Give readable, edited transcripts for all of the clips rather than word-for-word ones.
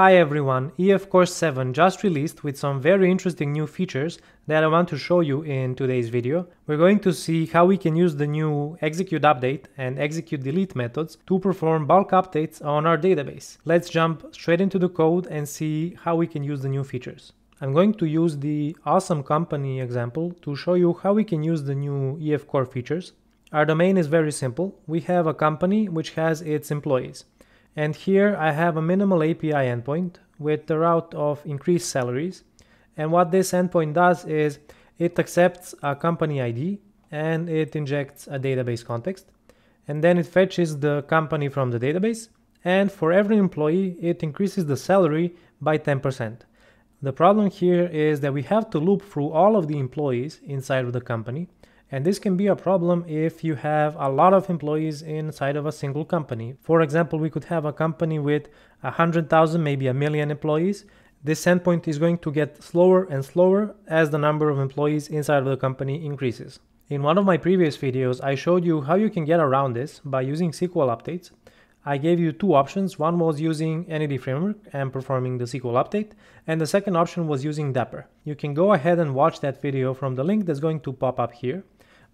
Hi everyone, EF Core 7 just released with some very interesting new features that I want to show you in today's video. We're going to see how we can use the new ExecuteUpdate and ExecuteDelete methods to perform bulk updates on our database. Let's jump straight into the code and see how we can use the new features. I'm going to use the awesome company example to show you how we can use the new EF Core features. Our domain is very simple. We have a company which has its employees. And here I have a minimal API endpoint with the route of increased salaries. And what this endpoint does is it accepts a company ID and it injects a database context. And then it fetches the company from the database. And for every employee, it increases the salary by 10%. The problem here is that we have to loop through all of the employees inside of the company. And this can be a problem if you have a lot of employees inside of a single company. For example, we could have a company with 100,000, maybe a million employees. This endpoint is going to get slower and slower as the number of employees inside of the company increases. In one of my previous videos, I showed you how you can get around this by using SQL updates. I gave you two options. One was using Entity Framework and performing the SQL update, and the second option was using Dapper. You can go ahead and watch that video from the link that's going to pop up here.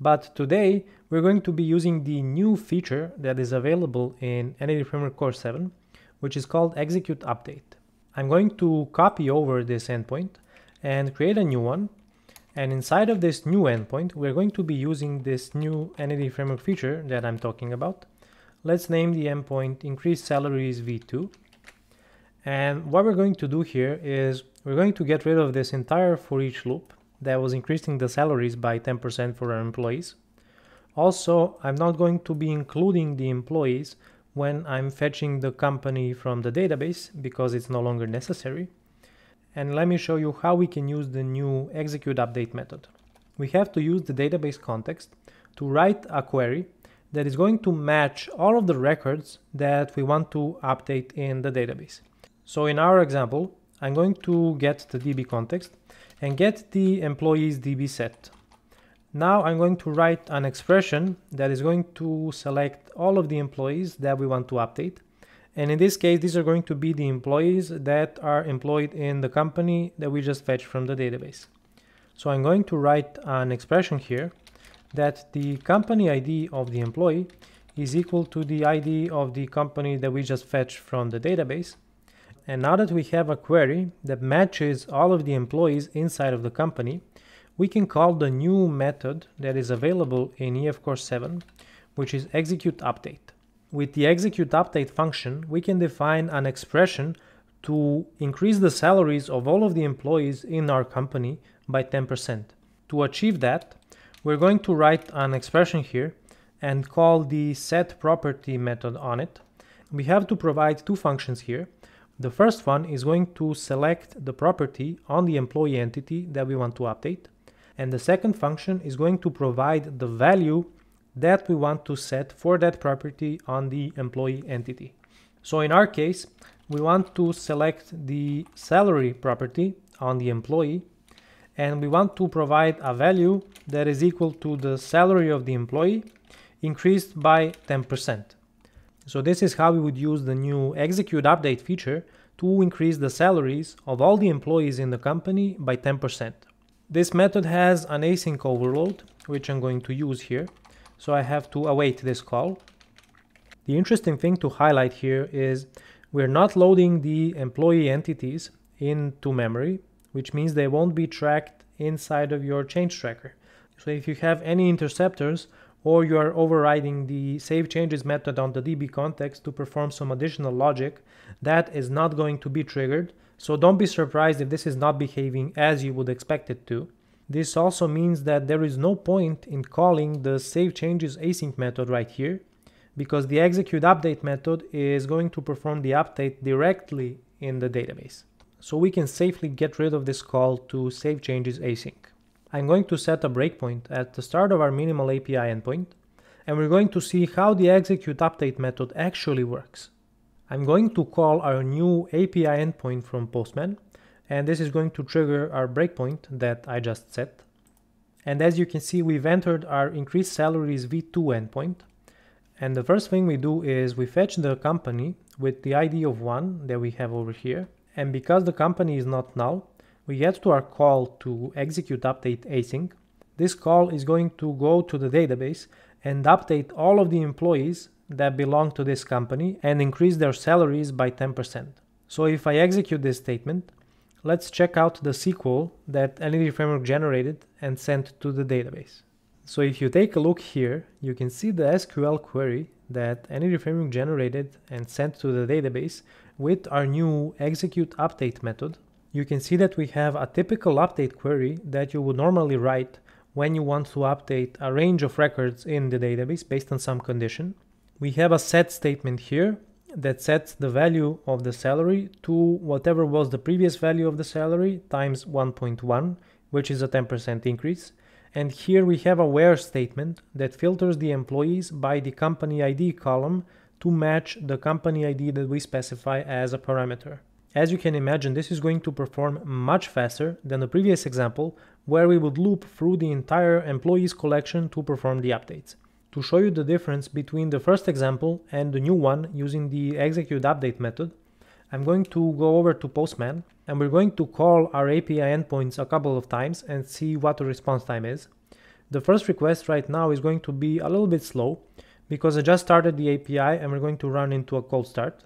But today, we're going to be using the new feature that is available in Entity Framework Core 7, which is called ExecuteUpdate. I'm going to copy over this endpoint and create a new one. And inside of this new endpoint, we're going to be using this new Entity Framework feature that I'm talking about. Let's name the endpoint increased salaries v2. And what we're going to do here is we're going to get rid of this entire for each loop that was increasing the salaries by 10% for our employees. Also, I'm not going to be including the employees when I'm fetching the company from the database because it's no longer necessary. And let me show you how we can use the new ExecuteUpdate method. We have to use the database context to write a query that is going to match all of the records that we want to update in the database. So in our example, I'm going to get the DbContext and get the employees DbSet. Now I'm going to write an expression that is going to select all of the employees that we want to update. And in this case, these are going to be the employees that are employed in the company that we just fetched from the database. So I'm going to write an expression here that the company ID of the employee is equal to the ID of the company that we just fetched from the database. And now that we have a query that matches all of the employees inside of the company, we can call the new method that is available in EF Core 7, which is ExecuteUpdate. With the ExecuteUpdate function, we can define an expression to increase the salaries of all of the employees in our company by 10%. To achieve that, we're going to write an expression here and call the SetProperty method on it. We have to provide two functions here. The first one is going to select the property on the employee entity that we want to update. And the second function is going to provide the value that we want to set for that property on the employee entity. So in our case, we want to select the salary property on the employee, and we want to provide a value that is equal to the salary of the employee increased by 10%. So this is how we would use the new ExecuteUpdate feature to increase the salaries of all the employees in the company by 10%. This method has an async overload, which I'm going to use here. So I have to await this call. The interesting thing to highlight here is we're not loading the employee entities into memory, which means they won't be tracked inside of your change tracker. So if you have any interceptors or you are overriding the saveChanges method on the DbContext to perform some additional logic, that is not going to be triggered. So don't be surprised if this is not behaving as you would expect it to. This also means that there is no point in calling the saveChangesAsync method right here, because the ExecuteUpdate method is going to perform the update directly in the database. So we can safely get rid of this call to saveChangesAsync. I'm going to set a breakpoint at the start of our minimal API endpoint, and we're going to see how the ExecuteUpdate method actually works. I'm going to call our new API endpoint from Postman, and this is going to trigger our breakpoint that I just set. And as you can see, we've entered our increased salaries v2 endpoint. And the first thing we do is we fetch the company with the ID of 1 that we have over here. And because the company is not null, we get to our call to executeUpdateAsync. This call is going to go to the database and update all of the employees that belong to this company and increase their salaries by 10%. So if I execute this statement, let's check out the SQL that Entity Framework generated and sent to the database. So if you take a look here, you can see the SQL query that Entity Framework generated and sent to the database with our new executeUpdate method. You can see that we have a typical update query that you would normally write when you want to update a range of records in the database based on some condition. We have a set statement here that sets the value of the salary to whatever was the previous value of the salary times 1.1, which is a 10% increase. And here we have a where statement that filters the employees by the company ID column to match the company ID that we specify as a parameter. As you can imagine, this is going to perform much faster than the previous example, where we would loop through the entire employees collection to perform the updates. To show you the difference between the first example and the new one using the executeUpdate method, I'm going to go over to Postman, and we're going to call our API endpoints a couple of times and see what the response time is. The first request right now is going to be a little bit slow because I just started the API and we're going to run into a cold start.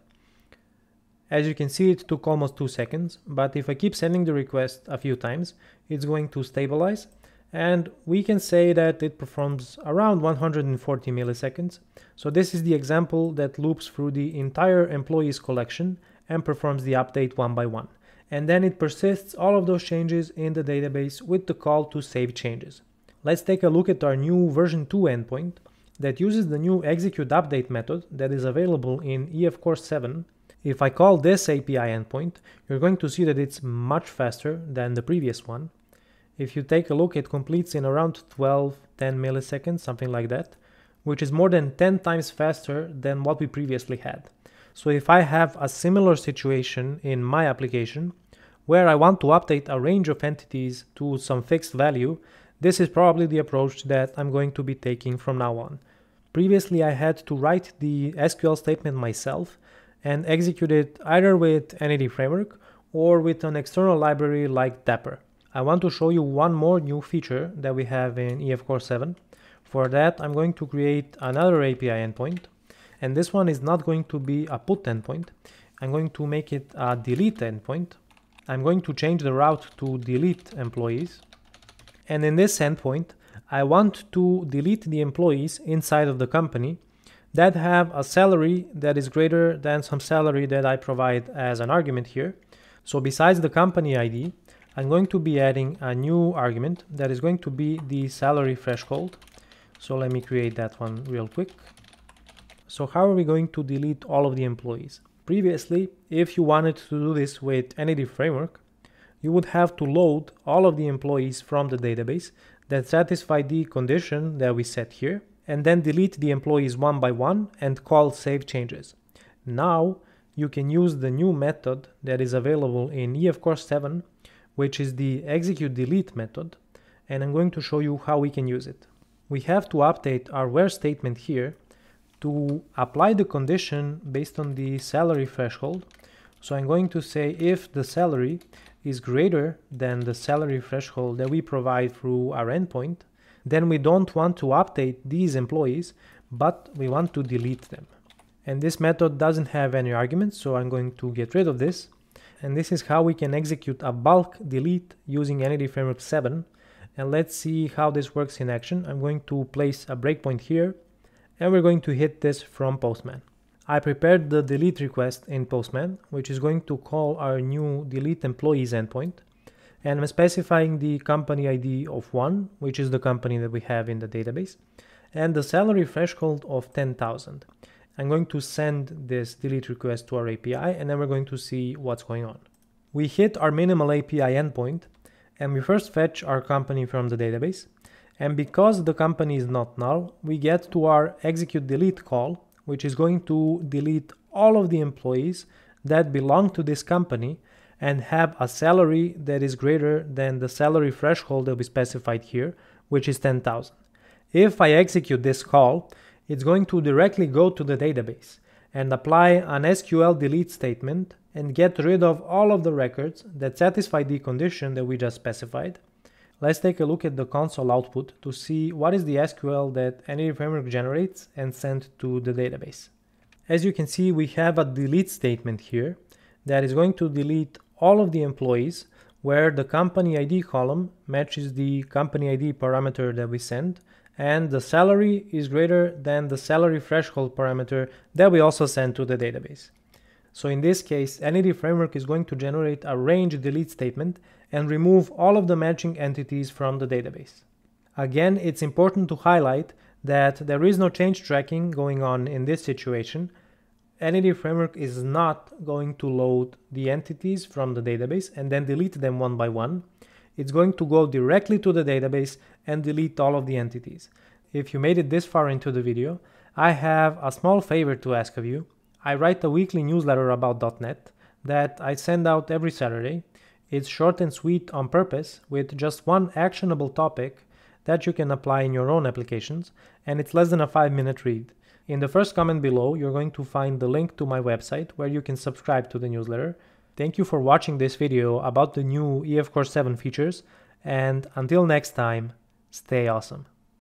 As you can see, it took almost 2 seconds, but if I keep sending the request a few times, it's going to stabilize, and we can say that it performs around 140 milliseconds. So this is the example that loops through the entire employees collection and performs the update one by one. And then it persists all of those changes in the database with the call to saveChanges. Let's take a look at our new version 2 endpoint that uses the new executeUpdate method that is available in EF Core 7. If I call this API endpoint, you're going to see that it's much faster than the previous one. If you take a look, it completes in around 10 milliseconds, something like that, which is more than 10 times faster than what we previously had. So if I have a similar situation in my application, where I want to update a range of entities to some fixed value, this is probably the approach that I'm going to be taking from now on. Previously, I had to write the SQL statement myself and execute it either with Entity Framework or with an external library like Dapper. I want to show you one more new feature that we have in EF Core 7. For that, I'm going to create another API endpoint, and this one is not going to be a put endpoint. I'm going to make it a delete endpoint. I'm going to change the route to delete employees, and in this endpoint, I want to delete the employees inside of the company that have a salary that is greater than some salary that I provide as an argument here. So besides the company ID, I'm going to be adding a new argument that is going to be the salary threshold. So let me create that one real quick. So how are we going to delete all of the employees? Previously, if you wanted to do this with Entity Framework, you would have to load all of the employees from the database that satisfy the condition that we set here, and then delete the employees one by one and call saveChanges. Now you can use the new method that is available in EF Core 7, which is the executeDelete method, and I'm going to show you how we can use it. We have to update our where statement here to apply the condition based on the salary threshold. So I'm going to say if the salary is greater than the salary threshold that we provide through our endpoint, then we don't want to update these employees, but we want to delete them. And this method doesn't have any arguments, so I'm going to get rid of this. And this is how we can execute a bulk delete using Entity Framework 7. And let's see how this works in action. I'm going to place a breakpoint here, and we're going to hit this from Postman. I prepared the delete request in Postman, which is going to call our new delete employees endpoint. And I'm specifying the company ID of 1, which is the company that we have in the database, and the salary threshold of 10,000. I'm going to send this delete request to our API, and then we're going to see what's going on. We hit our minimal API endpoint, and we first fetch our company from the database. And because the company is not null, we get to our executeDelete call, which is going to delete all of the employees that belong to this company and have a salary that is greater than the salary threshold that we specified here, which is 10,000. If I execute this call, it's going to directly go to the database and apply an SQL delete statement and get rid of all of the records that satisfy the condition that we just specified. Let's take a look at the console output to see what is the SQL that Entity Framework generates and sends to the database. As you can see, we have a delete statement here that is going to delete all of the employees where the company ID column matches the company ID parameter that we send, and the salary is greater than the salary threshold parameter that we also send to the database. So in this case, Entity Framework is going to generate a range delete statement and remove all of the matching entities from the database. Again, it's important to highlight that there is no change tracking going on in this situation. Entity Framework is not going to load the entities from the database and then delete them one by one. It's going to go directly to the database and delete all of the entities. If you made it this far into the video, I have a small favor to ask of you. I write a weekly newsletter about .NET that I send out every Saturday. It's short and sweet on purpose, with just one actionable topic that you can apply in your own applications, and it's less than a 5-minute read. In the first comment below, you're going to find the link to my website where you can subscribe to the newsletter. Thank you for watching this video about the new EF Core 7 features, and until next time, stay awesome.